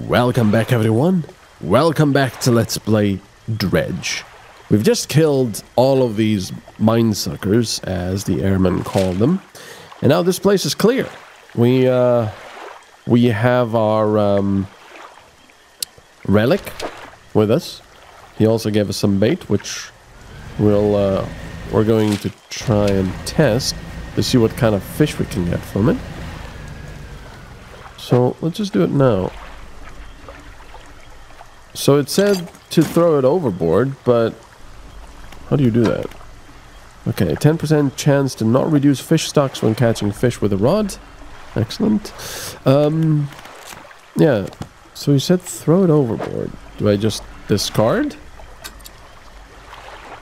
Welcome back, everyone. Welcome back to Let's Play Dredge. We've just killed all of these minesuckers, as the airmen call them, and now this place is clear. We have our relic with us. He also gave us some bait, which we're going to try and test to see what kind of fish we can get from it. So let's just do it now. So it said to throw it overboard, but how do you do that? Okay, 10% chance to not reduce fish stocks when catching fish with a rod. Excellent. Yeah, so he said throw it overboard. Do I just discard?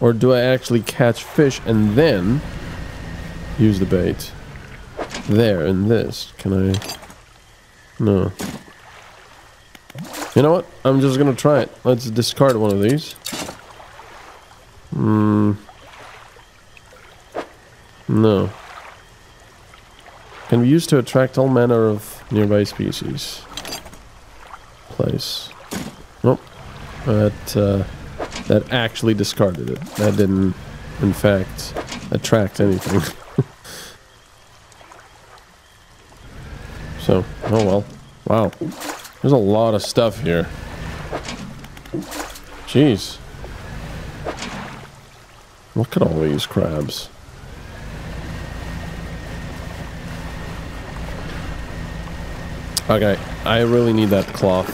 Or do I actually catch fish and then use the bait? There, in this. Can I? No. You know what? I'm just gonna try it. Let's discard one of these. No. Can be used to attract all manner of nearby species. Place. Nope. That actually discarded it. That didn't, in fact, attract anything. So, oh well. Wow. There's a lot of stuff here. Jeez. Look at all these crabs. Okay, I really need that cloth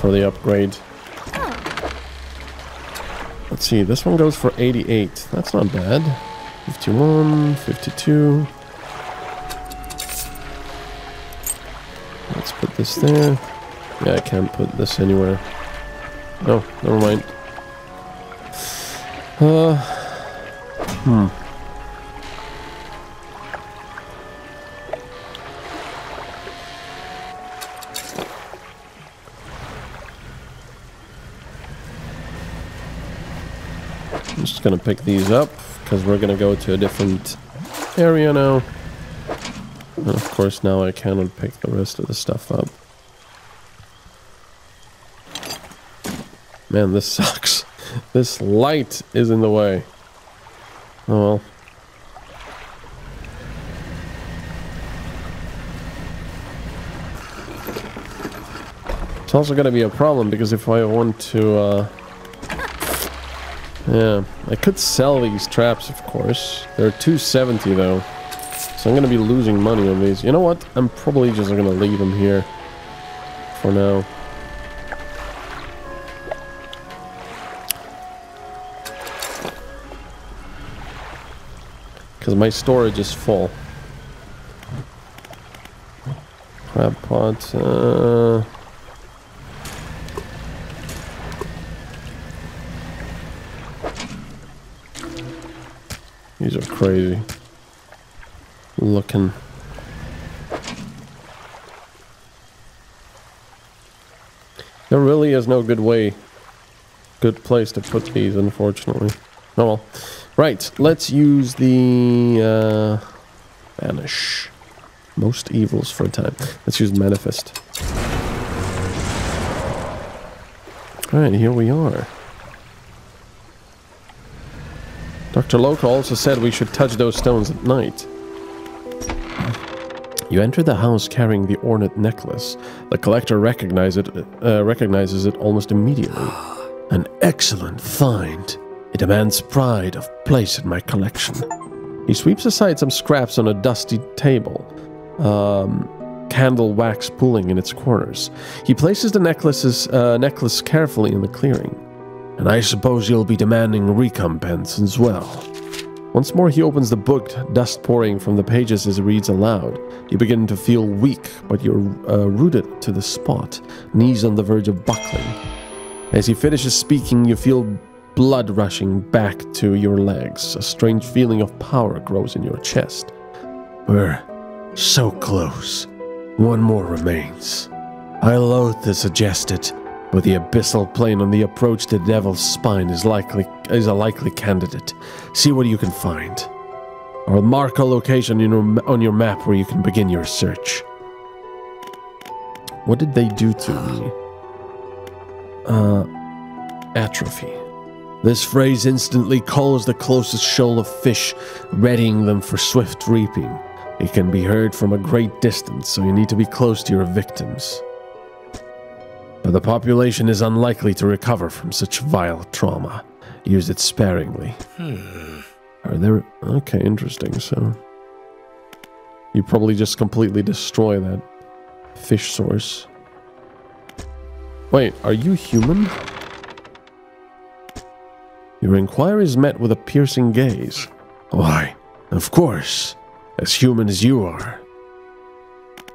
for the upgrade. Let's see, this one goes for 88. That's not bad. 51, 52... Let's put this there. Yeah, I can't put this anywhere. No, never mind. I'm just gonna pick these up because we're gonna go to a different area now. And of course now I cannot pick the rest of the stuff up. Man, this sucks. This light is in the way. Oh well. It's also gonna be a problem because if I want to yeah, I could sell these traps, of course. They're 270 though. So I'm going to be losing money on these. You know what? I'm probably just going to leave them here for now. Because my storage is full. Crab pot. These are crazy. Looking. There really is no good place to put these, unfortunately. Oh well. Right, let's use the banish most evils for a time. Let's use manifest. Alright, here we are. Dr. Loco also said we should touch those stones at night. You enter the house carrying the ornate necklace. The collector recognizes it almost immediately. An excellent find. It demands pride of place in my collection. He sweeps aside some scraps on a dusty table, candle wax pooling in its corners. He places the necklace carefully in the clearing. And I suppose you'll be demanding recompense as well. Once more he opens the book, dust pouring from the pages as he reads aloud. You begin to feel weak, but you're rooted to the spot, knees on the verge of buckling. As he finishes speaking, you feel blood rushing back to your legs. A strange feeling of power grows in your chest. We're so close. One more remains. I loathe to suggest it, but the abyssal plane on the approach to Devil's Spine is a likely candidate. See what you can find. I'll mark a location on your map where you can begin your search. What did they do to me? Atrophy. This phrase instantly calls the closest shoal of fish, readying them for swift reaping. It can be heard from a great distance, so you need to be close to your victims. But the population is unlikely to recover from such vile trauma. Use it sparingly. Are there... Okay, interesting, so... You probably just completely destroy that fish source. Wait, are you human? Your inquiries met with a piercing gaze. Why, of course. As human as you are.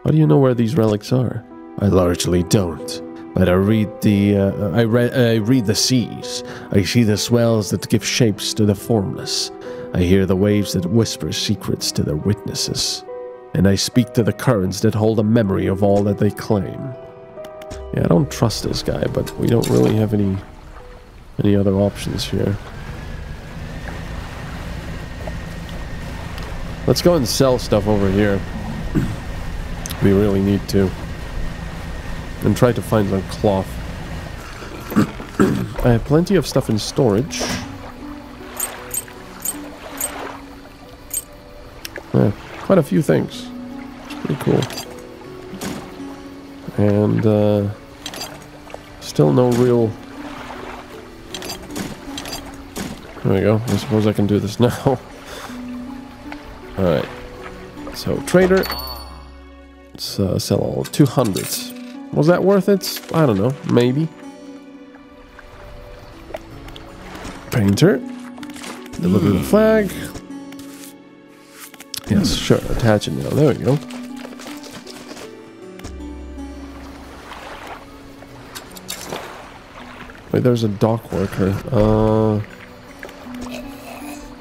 How do you know where these relics are? I largely don't. But I read the I read the seas. I see the swells that give shapes to the formless. I hear the waves that whisper secrets to their witnesses. And I speak to the currents that hold a memory of all that they claim. Yeah, I don't trust this guy, but we don't really have any other options here. Let's go and sell stuff over here. We really need to. And try to find some cloth. I have plenty of stuff in storage. Yeah, quite a few things. It's pretty cool. And still no real... There we go. I suppose I can do this now. Alright. So, trader. Let's sell all 200. Was that worth it? I don't know. Maybe. Painter. Deliver the flag. Yes, sure. Attach it now. There we go. Wait, there's a dock worker. Ugh.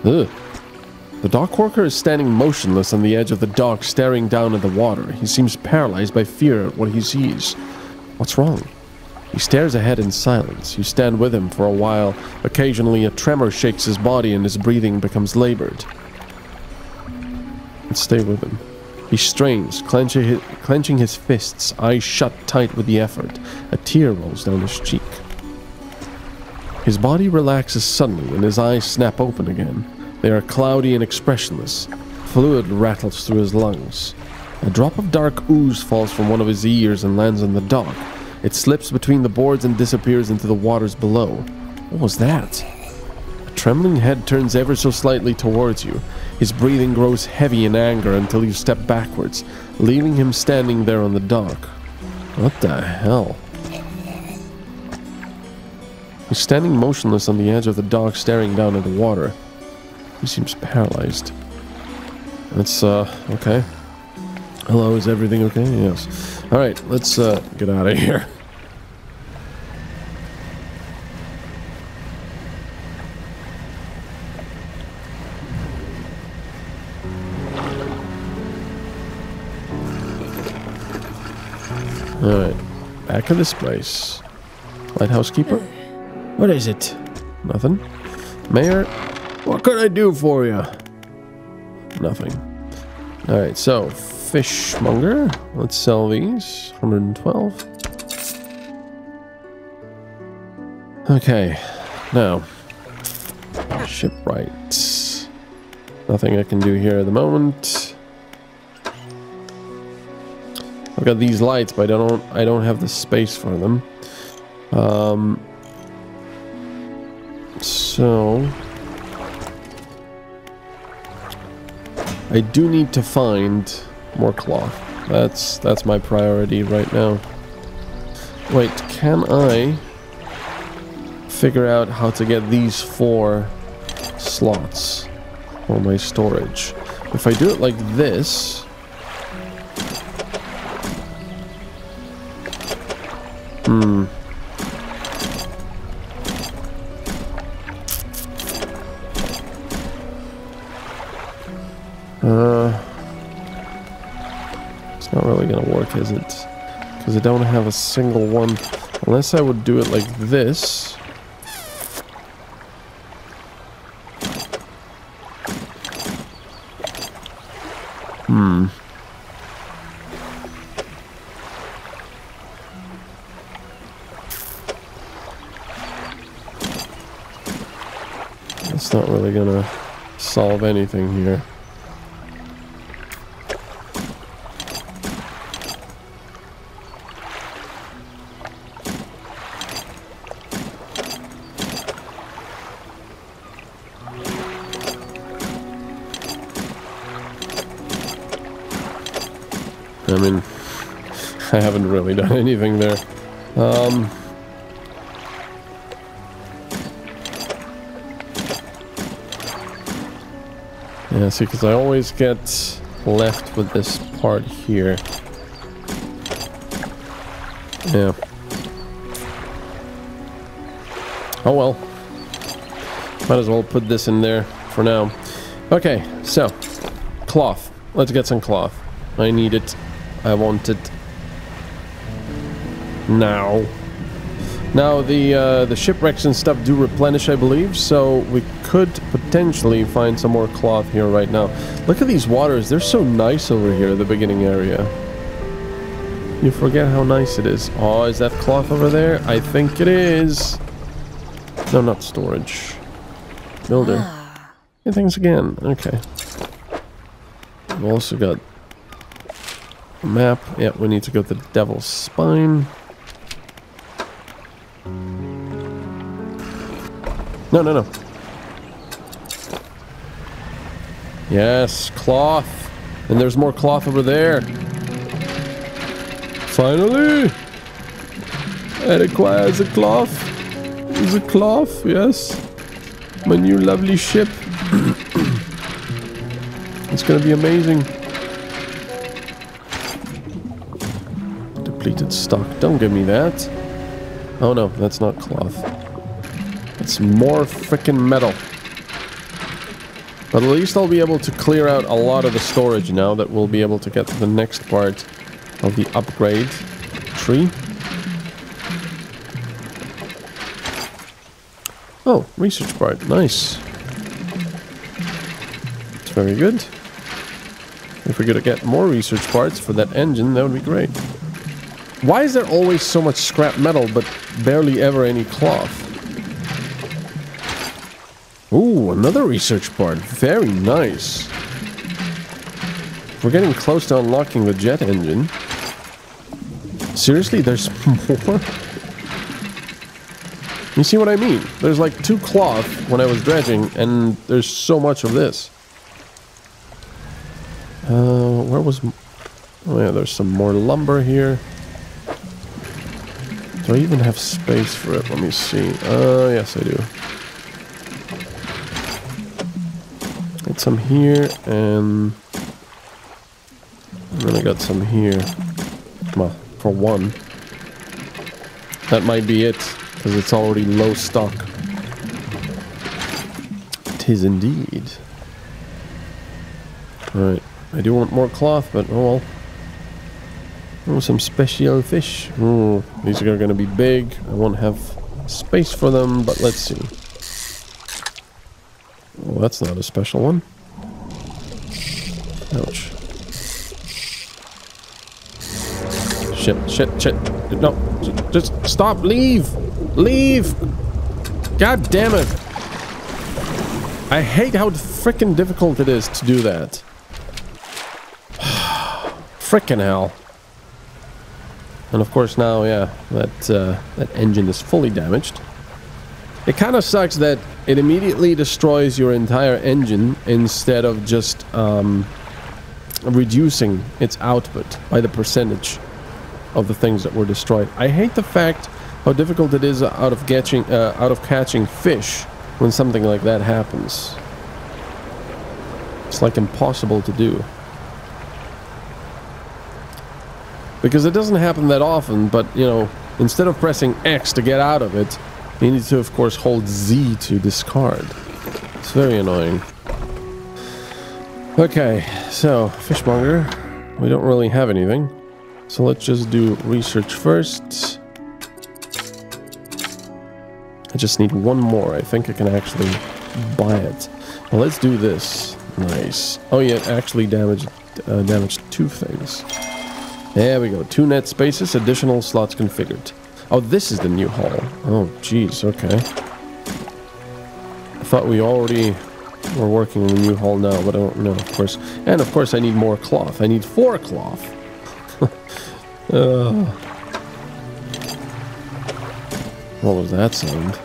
The dock worker is standing motionless on the edge of the dock, staring down at the water. He seems paralyzed by fear at what he sees. What's wrong? He stares ahead in silence. You stand with him for a while. Occasionally, a tremor shakes his body and his breathing becomes labored. Let's stay with him. He strains, clenching his fists, eyes shut tight with the effort. A tear rolls down his cheek. His body relaxes suddenly and his eyes snap open again. They are cloudy and expressionless. Fluid rattles through his lungs. A drop of dark ooze falls from one of his ears and lands on the dock. It slips between the boards and disappears into the waters below. What was that? A trembling head turns ever so slightly towards you. His breathing grows heavy in anger until you step backwards, leaving him standing there on the dock. What the hell? He's standing motionless on the edge of the dock, staring down at the water. He seems paralyzed. That's, okay. Hello, is everything okay? Yes. Alright, let's, get out of here. Alright. Back to this place. Lighthouse keeper? What is it? Nothing. Mayor? What could I do for you? Nothing. Alright, so, fishmonger. Let's sell these. 112. Okay, now. Shipwrights. Nothing I can do here at the moment. I've got these lights, but I don't have the space for them. So... I do need to find more cloth. That's my priority right now. Wait, can I figure out how to get these 4 slots for my storage? If I do it like this... it's not really gonna work, is it? Because I don't have a single one. Unless I would do it like this. That's not really gonna solve anything here. I mean, I haven't really done anything there. Yeah, see, because I always get left with this part here. Yeah. Oh well. Might as well put this in there for now. Okay, so, cloth. Let's get some cloth. I need it. I want it now. Now the shipwrecks and stuff do replenish, I believe, so we could potentially find some more cloth here right now. Look at these waters, they're so nice over here, the beginning area. You forget how nice it is. Oh, is that cloth over there? I think it is. No, not storage. Builder. Good things again. Okay. We've also got map. Yeah, we need to go to the Devil's Spine. No, no, no. Yes, cloth. And there's more cloth over there. Finally! It requires a cloth. There's a cloth, yes. My new lovely ship. It's gonna be amazing. Depleted stock. Don't give me that. Oh no, that's not cloth. It's more frickin' metal. But at least I'll be able to clear out a lot of the storage now that we'll be able to get to the next part of the upgrade tree. Oh, research part. Nice. It's very good. If we could get more research parts for that engine, that would be great. Why is there always so much scrap metal, but barely ever any cloth? Ooh, another research part. Very nice. We're getting close to unlocking the jet engine. Seriously, there's more? You see what I mean? There's like 2 cloth when I was dredging, and there's so much of this. Where was... Oh yeah, there's some more lumber here. Do I even have space for it? Let me see. Yes, I do. Got some here, and then I got some here. Well, for one. That might be it, because it's already low stock. Tis indeed. Alright, I do want more cloth, but oh well. Oh, some special fish. Ooh, these are going to be big. I won't have space for them, but let's see. Oh, that's not a special one. Ouch. Shit, shit, shit. No, just stop. Leave. Leave. God damn it. I hate how frickin' difficult it is to do that. Frickin' hell. And of course now, yeah, that engine is fully damaged. It kind of sucks that it immediately destroys your entire engine instead of just reducing its output by the percentage of the things that were destroyed. I hate the fact how difficult it is out of catching fish when something like that happens. It's like impossible to do. Because it doesn't happen that often, but, you know, instead of pressing X to get out of it, you need to, of course, hold Z to discard. It's very annoying. Okay, so, fishmonger. We don't really have anything. So let's just do research first. I just need one more. I think I can actually buy it. Well, let's do this. Nice. Oh, yeah, it actually damaged 2 things. There we go. 2 net spaces, additional slots configured. Oh, this is the new hull. Oh, jeez, okay. thought we already were working in the new hall now, but I don't know, of course. And of course I need more cloth. I need 4 cloth. What was that sound?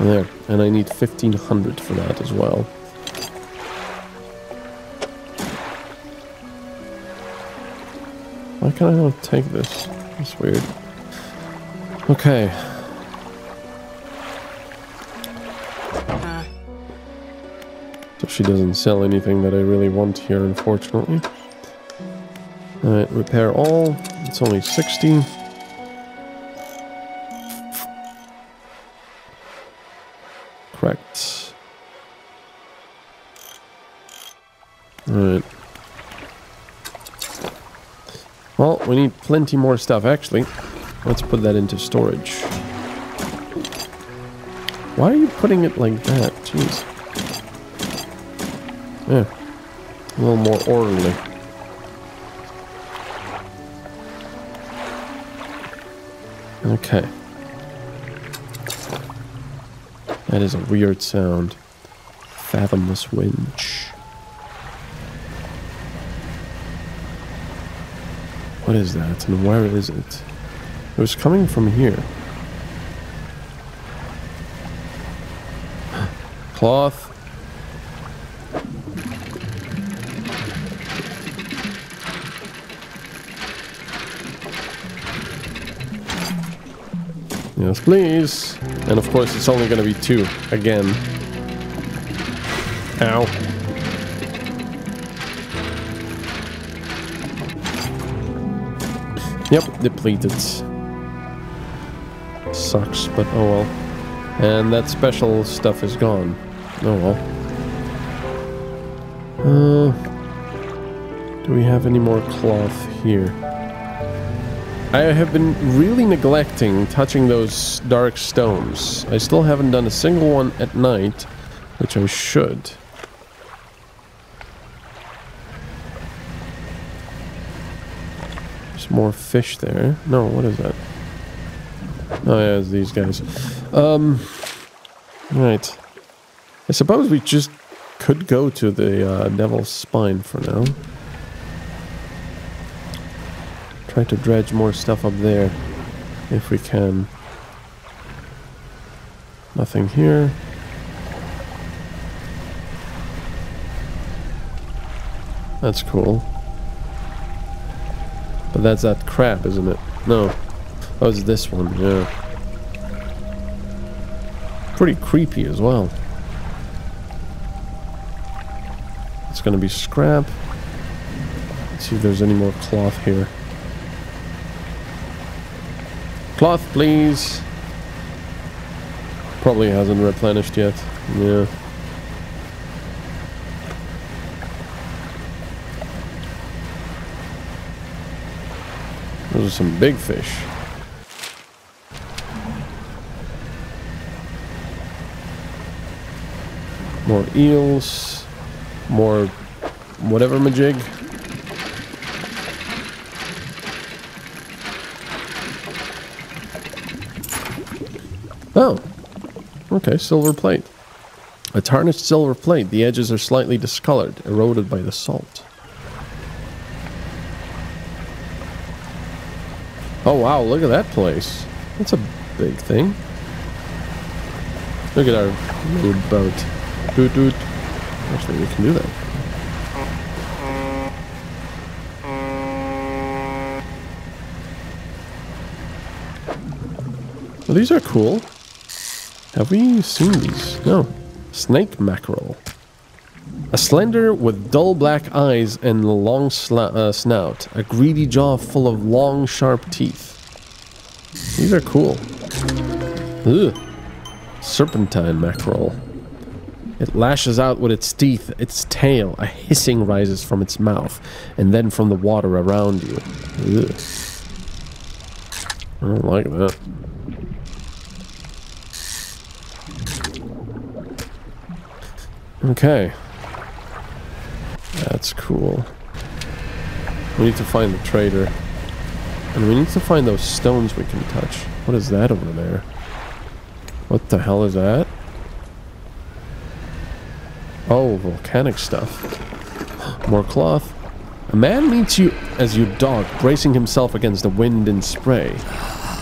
There. And I need 1,500 for that as well. Why can't I not take this? That's weird. Okay. So she doesn't sell anything that I really want here, unfortunately. Alright, repair all. It's only 60. Correct. Alright. Well, we need plenty more stuff, actually. Let's put that into storage. Why are you putting it like that? Jeez. Yeah. A little more orderly. Okay. That is a weird sound. Fathomless winch. What is that and where is it? It was coming from here. Cloth. Yes, please. And of course, it's only going to be 2 again. Ow. Yep, depleted. Sucks, but oh well. And that special stuff is gone. Oh well. Do we have any more cloth here? I have been really neglecting touching those dark stones. I still haven't done a single one at night, which I should. There's more fish there. No, what is that? Oh yeah, it's these guys. Right. I suppose we just could go to the Devil's Spine for now. Try to dredge more stuff up there, if we can. Nothing here. That's cool. But that's that crab, isn't it? No. Oh, it's this one, yeah. Pretty creepy as well. It's gonna be scrap. Let's see if there's any more cloth here. Cloth, please. Probably hasn't replenished yet. Yeah. Those are some big fish. More eels. More whatever majig. Oh, okay, silver plate. A tarnished silver plate. The edges are slightly discolored, eroded by the salt. Oh wow, look at that place. That's a big thing. Look at our little boat. Doot doot. Actually, we can do that. Well, these are cool. Have we seen these? No. Snake mackerel. A slender with dull black eyes and a long snout. A greedy jaw full of long, sharp teeth. These are cool. Ugh. Serpentine mackerel. It lashes out with its teeth, its tail. A hissing rises from its mouth and then from the water around you. Ugh. I don't like that. Okay. That's cool. We need to find the trader. And we need to find those stones we can touch. What is that over there? What the hell is that? Oh, volcanic stuff. More cloth. A man meets you as your dog, bracing himself against the wind and spray.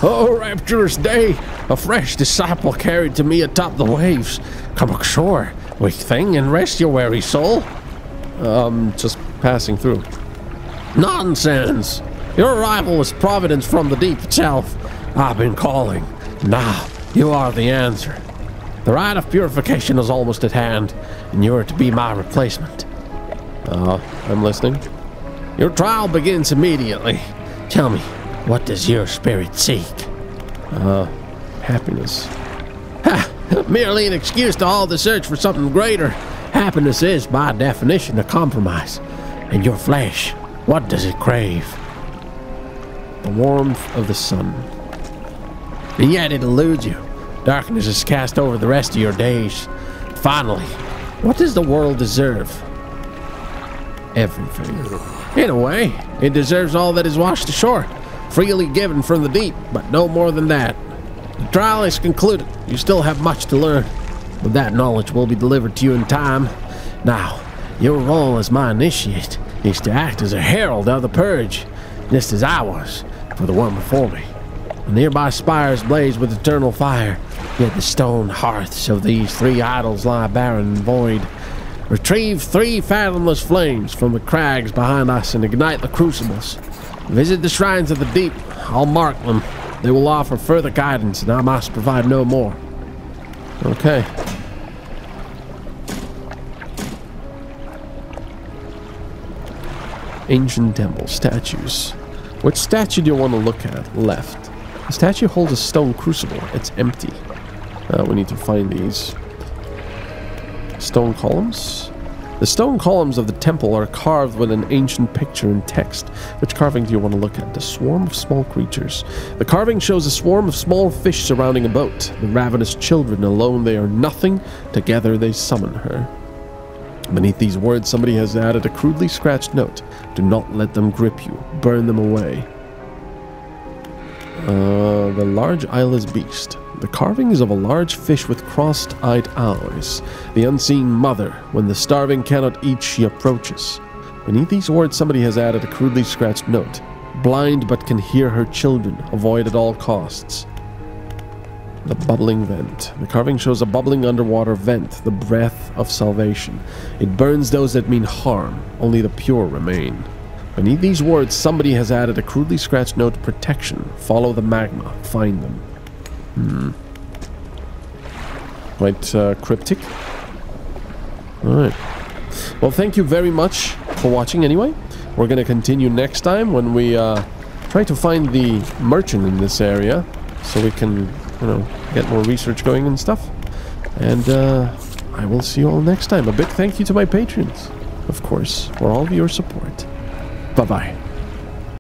Oh, rapturous day! A fresh disciple carried to me atop the waves. Come ashore, weak thing, and rest your weary soul. Just passing through. Nonsense! Your arrival was providence from the deep itself. I've been calling. Now, you are the answer. The rite of purification is almost at hand, and you are to be my replacement. I'm listening. Your trial begins immediately. Tell me, what does your spirit seek? Happiness. Ha! Merely an excuse to all the search for something greater. Happiness is, by definition, a compromise. And your flesh, what does it crave? The warmth of the sun. And yet it eludes you. Darkness is cast over the rest of your days. Finally, what does the world deserve? Everything. In a way, it deserves all that is washed ashore, freely given from the deep, but no more than that. The trial is concluded. You still have much to learn, but that knowledge will be delivered to you in time. Now, your role as my initiate is to act as a herald of the purge, just as I was for the one before me. The nearby spires blaze with eternal fire, yet the stone hearths of these three idols lie barren and void. Retrieve three fathomless flames from the crags behind us and ignite the crucibles. Visit the shrines of the deep. I'll mark them. They will offer further guidance, and I must provide no more. Okay. Ancient temple statues. Which statue do you want to look at? Left. The statue holds a stone crucible. It's empty. We need to find these. Stone columns. The stone columns of the temple are carved with an ancient picture and text. Which carving do you want to look at? The swarm of small creatures. The carving shows a swarm of small fish surrounding a boat. The ravenous children, alone they are nothing, together they summon her. Beneath these words, somebody has added a crudely scratched note. Do not let them grip you. Burn them away. The large eyeless beast. The carving is of a large fish with crossed-eyed eyes. The unseen mother. When the starving cannot eat, she approaches. Beneath these words, somebody has added a crudely scratched note. Blind but can hear her children. Avoid at all costs. The bubbling vent. The carving shows a bubbling underwater vent. The breath of salvation. It burns those that mean harm. Only the pure remain. Beneath these words, somebody has added a crudely scratched note. Protection. Follow the magma. Find them. Quite cryptic. Alright. Well, thank you very much for watching anyway. We're going to continue next time when we try to find the merchant in this area. So we can, you know, get more research going and stuff. And I will see you all next time. A big thank you to my patrons, of course, for all of your support. Bye-bye.